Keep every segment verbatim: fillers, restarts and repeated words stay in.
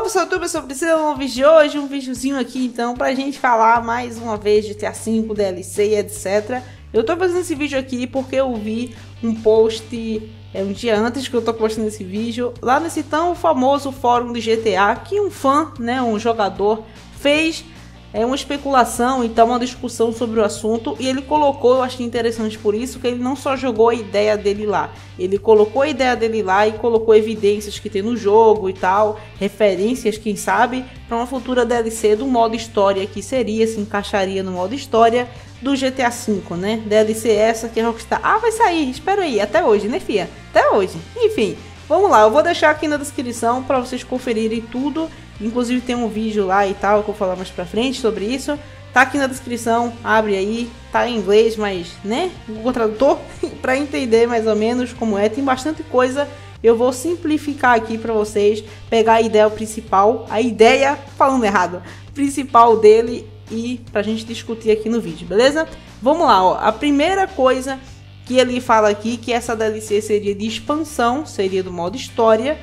Olá pessoal, eu sou Priscila, um vídeo de hoje, um videozinho aqui então pra gente falar mais uma vez de G T A cinco, D L C e etc. Eu tô fazendo esse vídeo aqui porque eu vi um post é, um dia antes que eu tô postando esse vídeo lá nesse tão famoso fórum do G T A que um fã, né, um jogador fez é, uma especulação, então uma discussão sobre o assunto e ele colocou, eu achei interessante por isso, que ele não só jogou a ideia dele lá, ele colocou a ideia dele lá e colocou evidências que tem no jogo e tal, referências, quem sabe, para uma futura D L C do modo história que seria, se encaixaria no modo história do G T A cinco, né? D L C essa que a Rockstar... Ah, vai sair, espera aí, até hoje, né, fia? Até hoje, enfim... Vamos lá, eu vou deixar aqui na descrição para vocês conferirem tudo, inclusive tem um vídeo lá e tal, que eu vou falar mais pra frente sobre isso. Tá aqui na descrição, abre aí, tá em inglês, mas né, Google Tradutor, pra entender mais ou menos como é, tem bastante coisa. Eu vou simplificar aqui pra vocês, pegar a ideia principal, a ideia, falando errado, principal dele e pra gente discutir aqui no vídeo, beleza? Vamos lá, ó, a primeira coisa... que ele fala aqui que essa D L C seria de expansão, seria do modo história,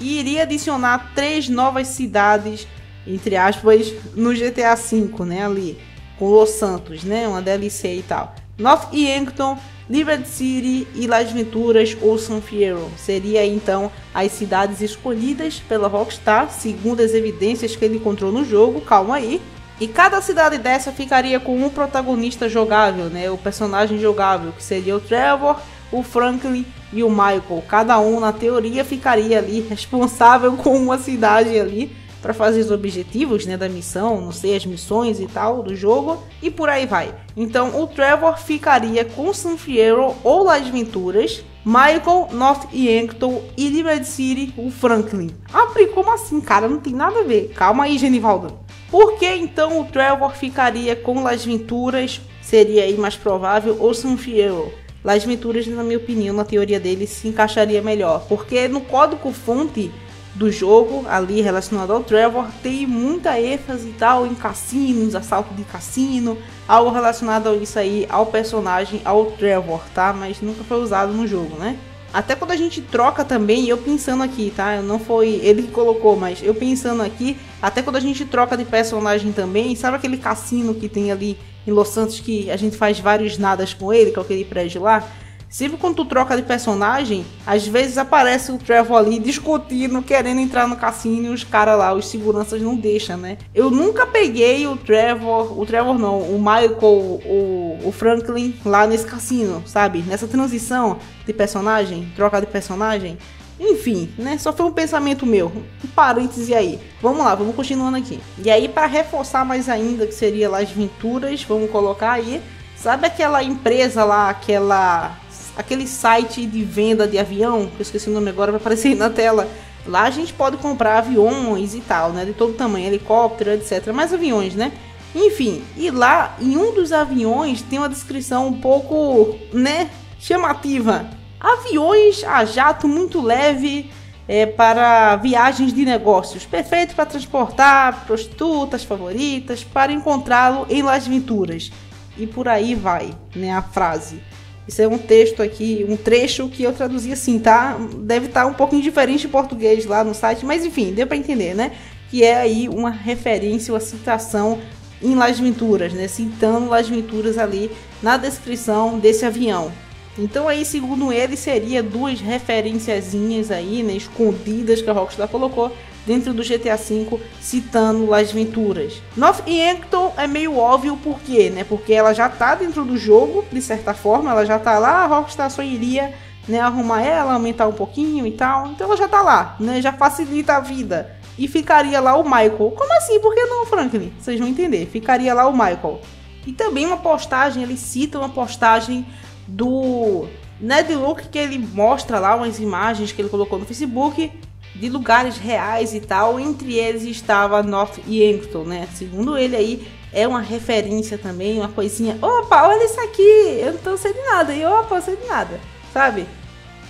e iria adicionar três novas cidades, entre aspas, no G T A cinco, né, ali, com Los Santos, né, uma D L C e tal. North Yankton, Liberty City e Las Venturas ou San Fierro, seria então as cidades escolhidas pela Rockstar, segundo as evidências que ele encontrou no jogo, calma aí. E cada cidade dessa ficaria com um protagonista jogável, né? O personagem jogável, que seria o Trevor, o Franklin e o Michael. Cada um, na teoria, ficaria ali responsável com uma cidade ali para fazer os objetivos, né, da missão, não sei, as missões e tal do jogo, e por aí vai. Então o Trevor ficaria com San Fierro ou Las Venturas, Michael, North Yankton e Liberty City, o Franklin. Ah, como assim, cara? Não tem nada a ver. Calma aí, Genivaldo. Por que então o Trevor ficaria com Las Venturas, seria aí mais provável, ou San Fierro? Las Venturas, na minha opinião, na teoria dele, se encaixaria melhor. Porque no código-fonte do jogo, ali relacionado ao Trevor, tem muita ênfase e tal em cassinos, assalto de cassino, algo relacionado a isso aí, ao personagem, ao Trevor, tá? Mas nunca foi usado no jogo, né? Até quando a gente troca também, eu pensando aqui, tá? Eu não foi ele que colocou, mas eu pensando aqui, até quando a gente troca de personagem também, sabe aquele cassino que tem ali em Los Santos que a gente faz vários nadas com ele, que é aquele prédio lá? Sempre quando tu troca de personagem, às vezes aparece o Trevor ali discutindo, querendo entrar no cassino e os caras lá, os seguranças não deixam, né? Eu nunca peguei o Trevor, o Trevor não, o Michael, o, o Franklin lá nesse cassino, sabe? Nessa transição de personagem, troca de personagem. Enfim, né? Só foi um pensamento meu. Um parêntese aí. Vamos lá, vamos continuando aqui. E aí, para reforçar mais ainda, que seria Las Venturas, vamos colocar aí. Sabe aquela empresa lá, aquela... aquele site de venda de avião, que eu esqueci o nome agora, vai aparecer aí na tela. Lá a gente pode comprar aviões e tal, né? De todo tamanho, helicóptero, etcétera. Mais aviões, né? Enfim, e lá em um dos aviões tem uma descrição um pouco, né? Chamativa. Aviões a jato muito leve é, para viagens de negócios. Perfeito para transportar prostitutas favoritas, para encontrá-lo em Las Venturas. E por aí vai, né? A frase. Isso é um texto aqui, um trecho que eu traduzi assim, tá? Deve estar um pouquinho diferente em português lá no site, mas enfim, deu para entender, né? Que é aí uma referência, uma citação em Las Venturas, né? Citando Las Venturas ali na descrição desse avião. Então aí, segundo ele, seria duas referenciazinhas aí, né? Escondidas que a Rockstar colocou dentro do G T A cinco, citando Las Venturas. North Yankton é meio óbvio por quê, né? Porque ela já tá dentro do jogo, de certa forma, ela já tá lá, a Rockstar só iria, né, arrumar ela, aumentar um pouquinho e tal. Então ela já tá lá, né? Já facilita a vida. E ficaria lá o Michael. Como assim? Por que não, Franklin? Vocês vão entender. Ficaria lá o Michael. E também uma postagem, ele cita uma postagem do Ned Luke, que ele mostra lá umas imagens que ele colocou no Facebook de lugares reais e tal, entre eles estava North Yankton, né? Segundo ele aí, é uma referência também, uma coisinha, opa, olha isso aqui, eu não sei de nada, e opa, eu sei de nada, sabe?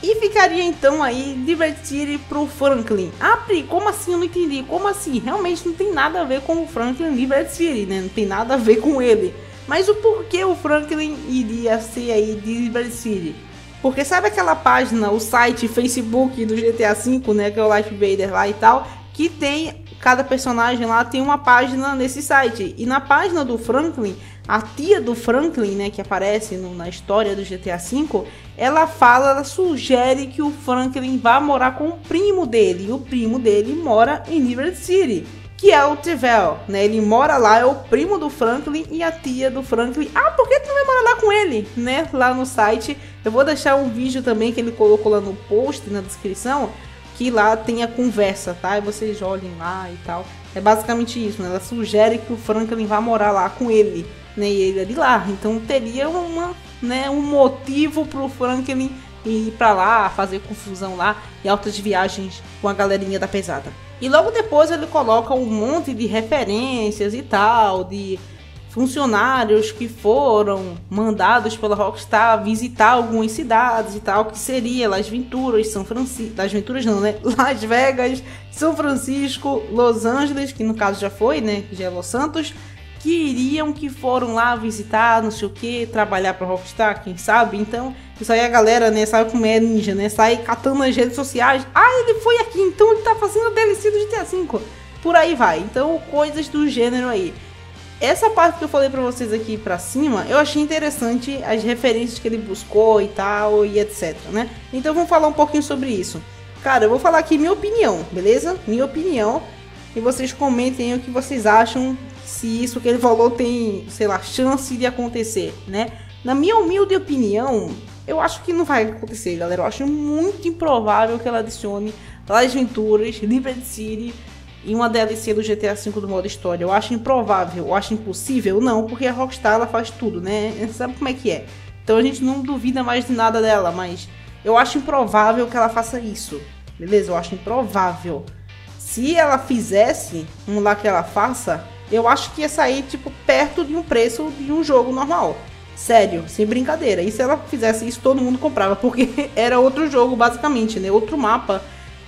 E ficaria então aí, divertir pro Franklin. Ah, Pri, como assim? Eu não entendi, como assim? Realmente não tem nada a ver com o Franklin Liberty City, né? Não tem nada a ver com ele. Mas o porquê o Franklin iria ser aí de Liberty City? Porque sabe aquela página, o site, Facebook do G T A cinco, né, que é o Life Invader lá e tal, que tem, cada personagem lá tem uma página nesse site. E na página do Franklin, a tia do Franklin, né, que aparece no, na história do G T A cinco, ela fala, ela sugere que o Franklin vá morar com o primo dele. E o primo dele mora em Liberty City, que é o Tivel, né? Ele mora lá, é o primo do Franklin e a tia do Franklin. Ah, por que tu não vai morar lá com ele, né? Lá no site. Eu vou deixar um vídeo também que ele colocou lá no post, na descrição, que lá tem a conversa, tá? E vocês olhem lá e tal. É basicamente isso, né? Ela sugere que o Franklin vá morar lá com ele, né? E ele é de lá. Então teria uma, né, um motivo pro Franklin ir pra lá, fazer confusão lá e altas viagens com a galerinha da pesada. E logo depois ele coloca um monte de referências e tal, de funcionários que foram mandados pela Rockstar visitar algumas cidades e tal, que seria Las Venturas, São Francisco, Las Venturas não, né? Las Vegas, São Francisco, Los Angeles, que no caso já foi, né? Já é Los Santos, que iriam, que foram lá visitar, não sei o que, trabalhar pra Rockstar, quem sabe? Então, isso aí a galera, né, sabe como é ninja, né, sai catando as redes sociais. Ah, ele foi aqui, então ele tá fazendo D L C do G T A cinco. Por aí vai, então coisas do gênero aí. Essa parte que eu falei pra vocês aqui pra cima, eu achei interessante as referências que ele buscou e tal, e etc, né. Então vamos falar um pouquinho sobre isso. Cara, eu vou falar aqui minha opinião, beleza? Minha opinião, e vocês comentem o que vocês acham, se isso que ele falou tem, sei lá, chance de acontecer, né? Na minha humilde opinião, eu acho que não vai acontecer, galera. Eu acho muito improvável que ela adicione Las Venturas, Liberty City e uma D L C do G T A cinco do modo história. Eu acho improvável, eu acho impossível, não, porque a Rockstar, ela faz tudo, né? Sabe como é que é? Então a gente não duvida mais de nada dela, mas eu acho improvável que ela faça isso, beleza? Eu acho improvável. Se ela fizesse, vamos lá que ela faça, eu acho que ia sair, tipo, perto de um preço de um jogo normal. Sério, sem brincadeira. E se ela fizesse isso, todo mundo comprava, porque era outro jogo, basicamente, né? Outro mapa,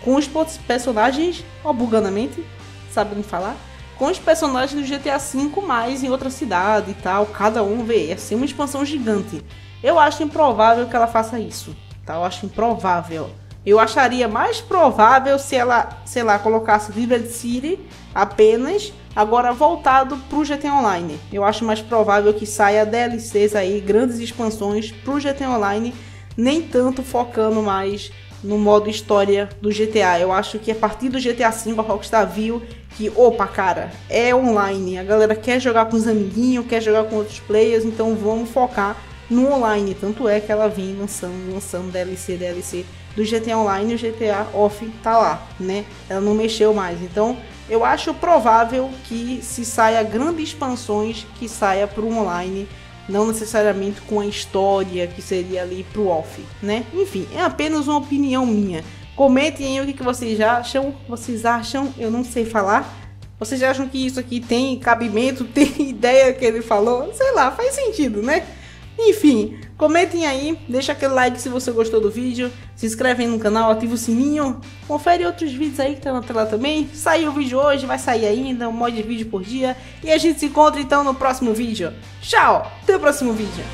com os personagens, ó, buganamente, sabe me falar? Com os personagens do G T A cinco, mais em outra cidade e tal, cada um, vê, ia ser uma expansão gigante. Eu acho improvável que ela faça isso, tá? Eu acho improvável. Eu acharia mais provável se ela, sei lá, colocasse Liberty City apenas, agora voltado para o G T A Online. Eu acho mais provável que saia D L Cs aí, grandes expansões para o G T A Online, nem tanto focando mais no modo história do G T A. Eu acho que a partir do G T A cinco a Rockstar viu que, opa, cara, é online. A galera quer jogar com os amiguinhos, quer jogar com outros players, então vamos focar no online. Tanto é que ela vem lançando, lançando D L C, D L C. Do G T A Online e o G T A Off tá lá, né? Ela não mexeu mais. Então, eu acho provável que se saia grandes expansões, que saia pro online, não necessariamente com a história que seria ali pro off, né? Enfim, é apenas uma opinião minha. Comentem aí o que vocês acham, vocês acham, eu não sei falar. Vocês acham que isso aqui tem cabimento, tem ideia que ele falou? Sei lá, faz sentido, né? Enfim, comentem aí, deixa aquele like se você gostou do vídeo, se inscreve aí no canal, ativa o sininho, confere outros vídeos aí que tá na tela também, saiu o vídeo hoje, vai sair ainda, um monte de vídeo por dia, e a gente se encontra então no próximo vídeo. Tchau, até o próximo vídeo.